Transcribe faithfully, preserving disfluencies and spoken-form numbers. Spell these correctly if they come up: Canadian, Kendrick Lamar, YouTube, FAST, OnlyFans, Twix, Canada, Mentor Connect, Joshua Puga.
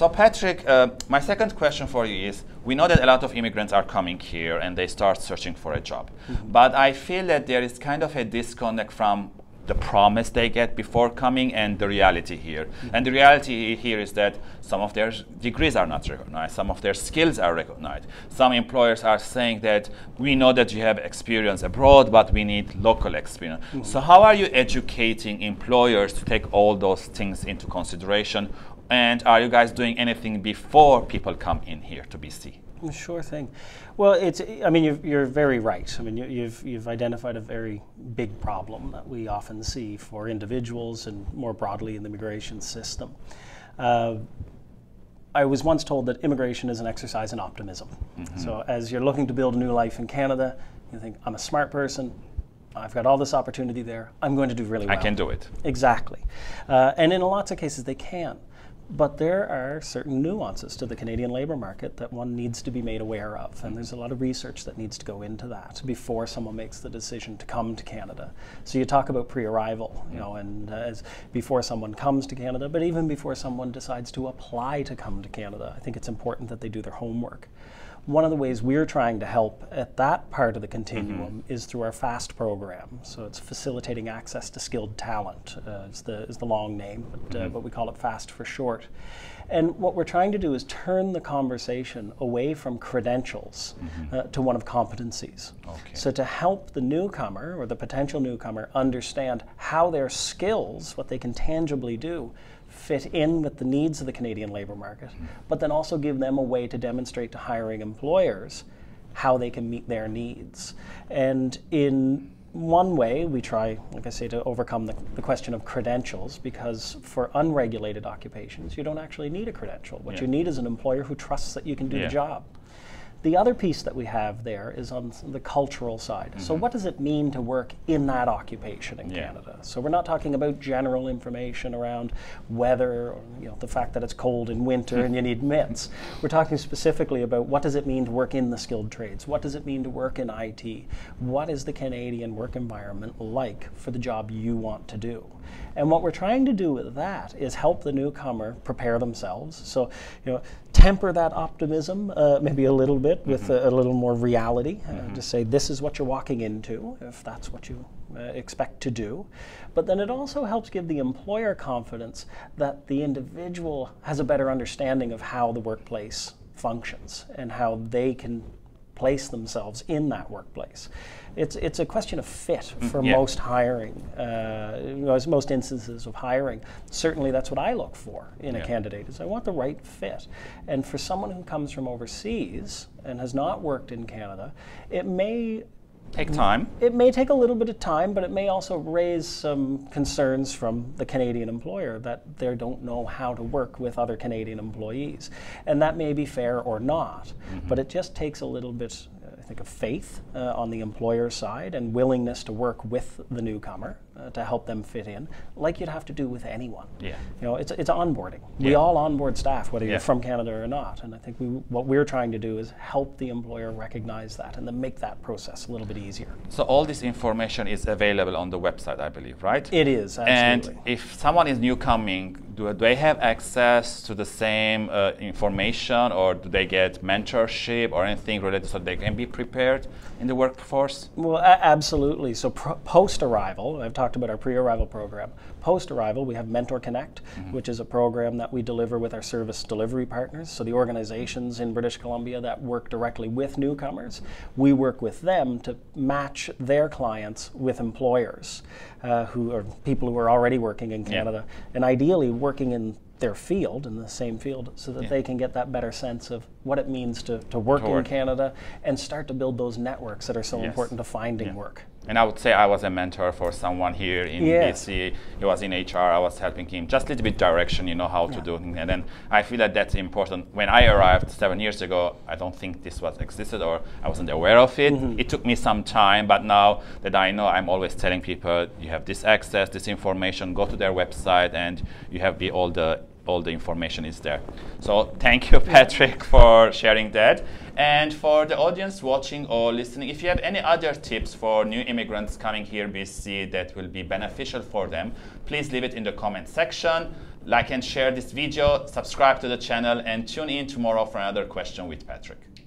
So Patrick, uh, my second question for you is, we know that a lot of immigrants are coming here and they start searching for a job. Mm-hmm. But I feel that there is kind of a disconnect from the promise they get before coming and the reality here. Mm-hmm. And the reality here is that some of their degrees are not recognized, some of their skills are recognized. Some employers are saying that we know that you have experience abroad, but we need local experience. Mm-hmm. So how are you educating employers to take all those things into consideration? And are you guys doing anything before people come in here to B C? Sure thing. Well, it's, I mean, you've, you're very right. I mean, you, you've, you've identified a very big problem that we often see for individuals and more broadly in the immigration system. Uh, I was once told that immigration is an exercise in optimism. Mm-hmm. So as you're looking to build a new life in Canada, you think, I'm a smart person. I've got all this opportunity there. I'm going to do really well. I can do it. Exactly. Uh, and in lots of cases, they can. But there are certain nuances to the Canadian labor market that one needs to be made aware of, and there's a lot of research that needs to go into that before someone makes the decision to come to Canada. So you talk about pre-arrival, you know, and uh, as before someone comes to Canada, but even before someone decides to apply to come to Canada, I think it's important that they do their homework. One of the ways we're trying to help at that part of the continuum mm-hmm. is through our FAST program. So it's Facilitating Access to Skilled Talent uh, is, the, is the long name, but, uh, mm-hmm. but we call it FAST for short. And what we're trying to do is turn the conversation away from credentials mm-hmm. uh, to one of competencies. Okay. So to help the newcomer or the potential newcomer understand how their skills, what they can tangibly do, fit in with the needs of the Canadian labor market, but then also give them a way to demonstrate to hiring employers how they can meet their needs. And in one way, we try, like I say, to overcome the, the question of credentials, because for unregulated occupations, you don't actually need a credential. What yeah. you need is an employer who trusts that you can do yeah. the job. The other piece that we have there is on the cultural side. Mm-hmm. So what does it mean to work in that occupation in yeah. Canada? So we're not talking about general information around weather or, you know, the fact that it's cold in winter and you need mitts. We're talking specifically about what does it mean to work in the skilled trades? What does it mean to work in I T? What is the Canadian work environment like for the job you want to do? And what we're trying to do with that is help the newcomer prepare themselves. So, you know, temper that optimism uh, maybe a little bit with mm-hmm. a, a little more reality. Uh, mm-hmm. Just say, this is what you're walking into, if that's what you uh, expect to do. But then it also helps give the employer confidence that the individual has a better understanding of how the workplace functions and how they can place themselves in that workplace. It's, it's a question of fit for yeah. most hiring, uh, you know, as most instances of hiring. Certainly that's what I look for in yeah. a candidate, is I want the right fit. And for someone who comes from overseas and has not worked in Canada, it may take time. It may take a little bit of time, but it may also raise some concerns from the Canadian employer that they don't know how to work with other Canadian employees. And that may be fair or not, mm-hmm. but it just takes a little bit, I think, of faith uh, on the employer side and willingness to work with the newcomer uh, to help them fit in, like you'd have to do with anyone. Yeah. You know, it's, it's onboarding. Yeah. We all onboard staff, whether yeah. you're from Canada or not. And I think we, what we're trying to do is help the employer recognize that and then make that process a little bit easier. So all this information is available on the website, I believe, right? It is, absolutely. And if someone is new coming, do they have access to the same uh, information, or do they get mentorship or anything related so they can be prepared in the workforce? Well, absolutely. So post-arrival, I've talked about our pre-arrival program. Post-arrival, we have Mentor Connect, mm-hmm. which is a program that we deliver with our service delivery partners. So the organizations in British Columbia that work directly with newcomers, we work with them to match their clients with employers uh, who are people who are already working in Canada, yeah. and ideally working in their field, in the same field, so that yeah. they can get that better sense of what it means to, to work Toward. in Canada and start to build those networks that are so yes. important to finding yeah. work. And I would say I was a mentor for someone here in yeah. B C. He was in H R. I was helping him just a little bit direction, you know, how yeah. to do things. And then I feel that that's important. When I arrived seven years ago, I don't think this was existed, or I wasn't aware of it. Mm-hmm. It took me some time, but now that I know, I'm always telling people, you have this access, this information, go to their website, and you have the, all the all the information is there. So thank you, Patrick, for sharing that. And for the audience watching or listening, if you have any other tips for new immigrants coming here B C that will be beneficial for them, please leave it in the comment section. Like and share this video, subscribe to the channel, and tune in tomorrow for another question with Patrick.